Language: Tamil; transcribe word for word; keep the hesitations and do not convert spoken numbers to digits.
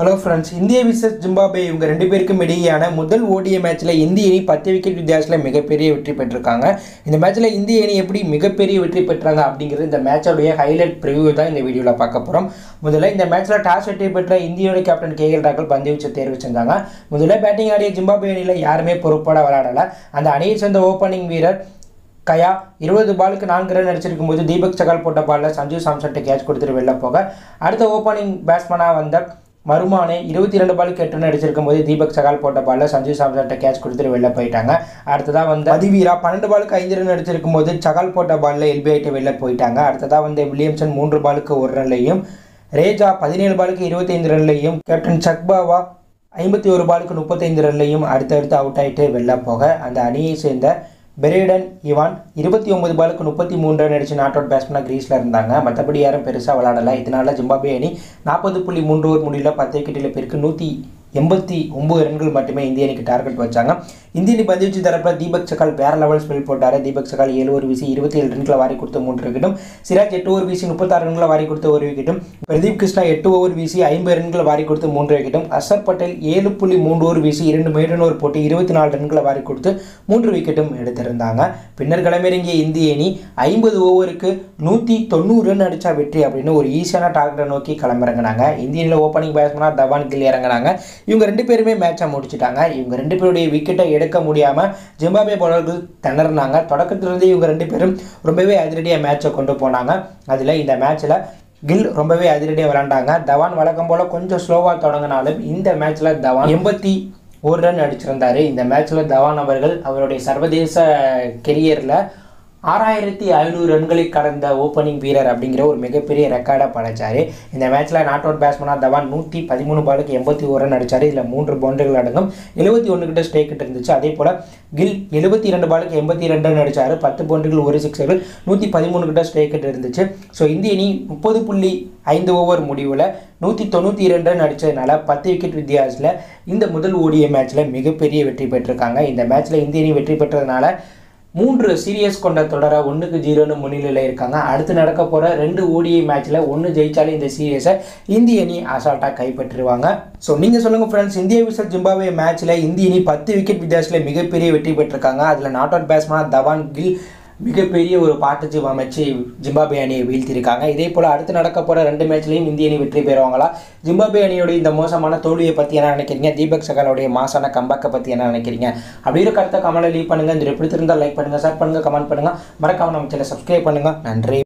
Hello friends, India versus Zimbabwe இவங்க ரெண்டு பேருக்கும் இடையேயான முதல் O D I மேட்ச்ல இந்திய அணி பத்து விக்கெட் வித்தியாசத்துல மிகப்பெரிய வெற்றி பெற்றிருக்காங்க. இந்த மேட்ச்ல இந்திய அணி எப்படி மிகப்பெரிய வெற்றி பெற்றாங்க அப்படிங்கிறது இந்த மேட்சோட ஹைலைட் preview தான் இந்த வீடியோல பார்க்க போறோம். முதல்ல இந்த மேட்ச்ல டாஸ் வெற்றி பெற்ற இந்தியோட கேப்டன் K L Rahul பந்து வீச்சு தேர்வு செஞ்சாங்க. முதல்ல பேட்டிங் ஆடிய ஜிம்பாப்வே அணியில யாருமே பொறுப்போட விளையாடல. அந்த அணியை சேர்ந்த ஓபனிங் வீரர் கயா இருபது பாலுக்கு நான்கு ரன் அடிச்சிருக்கும் போது தீபக் சஹார் போட்ட பால்ல சஞ்சு சாம்சன் கேட்ச் கொடுத்துட்டு வெளில போக அடுத்த ஓபனிங் பேட்ஸ்மனா வந்த மருமானே இருபத்தி இரண்டு பாலுக்கு எட்டு ரன் அடிச்சிருக்கும்போது தீபக் சஹார் போட்ட பால்ல சஞ்சு சாம்சன் கேட்ச் கொடுத்துட்டு வெளில போயிட்டாங்க. அடுத்ததா வந்து அதிவீரா பன்னிரண்டு பாலுக்கு ஐந்து ரன் அடிச்சிருக்கும்போது சஹார் போட்ட பால்ல எல்பிஐட்ட வெளில போயிட்டாங்க. அடுத்ததா வந்து வில்லியம்சன் மூன்று பாலுக்கு ஒரு ரன்லையும் ரேஜா பதினேழு பாலுக்கு இருபத்தைந்து ரன்லையும் கேப்டன் சக்பாவா ஐம்பத்தி ஒரு பாலுக்கு முப்பத்தைந்து ரன்லையும் அடுத்தடுத்து அவுட் ஆகிட்டு வெளில போக அந்த அணியை சேர்ந்த பெரேடன் இவான் இருபத்தி ஒன்பது பாலுக்கு முப்பத்தி மூன்று ரன் அடிச்சு நாட் அவுட் பேட்ஸ்மனாக கிரீஸில் இருந்தாங்க. மற்றபடி யாரும் பெருசாக விளையாடலை. இதனால ஜிம்பாப்வே அணி நாற்பது புள்ளி மூன்று ஓவர் முடிவில் பத்து விக்கெட் இழப்பிற்கு நூற்றி எண்பத்தி ஒன்பது ரன்கள் மட்டுமே இந்திய அணிக்கு டார்கெட் வச்சாங்க. இந்திய அணி பந்து வீச்சு தரப்பில் தீபக் சஹார் வேற லெவல் ஸ்பெல் போட்டார். தீபக் சஹார் ஏழு ஓவர் வீசி இருபத்தி ஏழு ரன்களை வாரி கொடுத்த மூன்று விக்கெட்டும், சிராஜ் எட்டு ஓவர் வீசி முப்பத்தாறு ரன்களை வாரி கொடுத்த ஒரு விக்கெட்டும், பிரதீப் கிருஷ்ணா எட்டு ஓவர் வீசி ஐம்பது ரன்களை வாரி கொடுத்து மூன்று விக்கெட்டும், அசர் பட்டேல் ஏழு புள்ளி மூன்று ஓவர் வீசி இரண்டு மேடன் ஓவர் போட்டு இருபத்தி நாலு ரன்களை வாரி கொடுத்து மூன்று விக்கெட்டும் எடுத்திருந்தாங்க. பின்னர் களமிறங்கிய இந்திய அணி ஐம்பது ஓவருக்கு நூற்றி தொண்ணூறு ரன் அடித்தா வெற்றி அப்படின்னு ஒரு ஈஸியான டார்கெட்டை நோக்கி களமிறங்கினாங்க. இந்தியனில் ஓப்பனிங் பேட்ஸ்மனாக தவான் கில் இறங்கினாங்க. இவங்க ரெண்டு பேருமே மேட்சை முடிச்சுட்டாங்க. இவங்க ரெண்டு பேருடைய விக்கெட்டை எடுக்க முடியாமல் ஜிம்பாப்வே பவுலர்கள் திணறினாங்க. தொடக்கத்திலிருந்து இவங்க ரெண்டு பேரும் ரொம்பவே அதிரடியாக மேட்சை கொண்டு போனாங்க. அதில் இந்த மேட்ச்சில் கில் ரொம்பவே அதிரடியாக விளாண்டாங்க. தவான் வழக்கம் போல் கொஞ்சம் ஸ்லோவாக தொடங்கினாலும் இந்த மேட்ச்சில் தவான் எண்பத்தி ஒரு ரன் அடிச்சிருந்தார். இந்த மேட்ச்சில் தவான் அவர்கள் அவருடைய சர்வதேச கெரியரில் ஆறாயிரத்தி ஐநூறு ரன்களை கடந்த ஓப்பனிங் வீரர் அப்படிங்கிற ஒரு மிகப்பெரிய ரெக்கார்டை படைச்சார். இந்த மேட்ச்சில் நாட் அவுட் பேட்ஸ்மனாக தவான் நூற்றி பதிமூணு பாலுக்கு எண்பத்தி ஒரு ரன் அடித்தார். இதில் மூன்று பவுண்டரிகள் அடங்கும். எழுபத்தி ஒன்று கிட்ட ஸ்ட்ரைக் கிட்ட இருந்துச்சு. அதே போல் கில் எழுபத்தி இரண்டு பாலுக்கு எண்பத்தி ரெண்டு ரன் அடித்தார். பத்து பவுண்டரிகள் ஒரு சிக்ஸர்கள் நூற்றி பதிமூணு கிட்ட ஸ்ட்ரைக் கிட்ட இருந்துச்சு. ஸோ இந்திய அணி முப்பது புள்ளி ஐந்து ஓவர் முடிவில் நூற்றி தொண்ணூற்றி இரண்டு ரன் அடித்ததுனால பத்து விக்கெட் வித்தியாசத்தில் இந்த முதல் ஓடிய மேட்ச்சில் மிகப்பெரிய வெற்றி பெற்றிருக்காங்க. இந்த மேட்ச்சில் இந்திய அணி வெற்றி பெற்றதுனால மூன்று சீரியஸ் கொண்ட தொடரை ஒன்றுக்கு ஜீரோன்னு முன்னிலையில் இருக்காங்க. அடுத்து நடக்க போகிற ரெண்டு O D I மேட்ச்சில் ஒன்று ஜெயித்தாலும் இந்த சீரியஸை இந்திய அணி அசால்ட்டாக கைப்பற்றிடுவாங்க. ஸோ நீங்கள் சொல்லுங்கள் ஃப்ரெண்ட்ஸ், இந்தியா விசஸ் ஜிம்பாப்வே மேட்ச்சில் இந்திய அணி பத்து விக்கெட் வித்தியாசத்தில் மிகப்பெரிய வெற்றி பெற்றிருக்காங்க. அதில் not out batsman Dhawan Gill மிகப்பெரிய ஒரு பார்ட்னர்ஷிப் அமைச்சு ஜிம்பாப்வே அணியை வீழ்த்தியிருக்காங்க. இதே போல் அடுத்து நடக்க போகிற ரெண்டு மேட்ச்லையும் இந்திய அணி வெற்றி பெறுவாங்களா? ஜிம்பாப்வே அணியோடைய இந்த மோசமான தோல்வியை பற்றி என்ன நினைக்கிறீங்க? தீபக் சஹாரோடைய மாசான கம்பேக்கை பற்றி என்ன நினைக்கிறீங்க? அப்படி இருக்கிறத கமெண்ட்டில் லீவ் பண்ணுங்கள். இந்த எப்படி இருந்தால் லைக் பண்ணுங்கள், ஷேர் பண்ணுங்கள், கமெண்ட் பண்ணுங்கள். மறக்காமல் நம்ம சேனலை சப்ஸ்கிரைப் பண்ணுங்கள். நன்றி.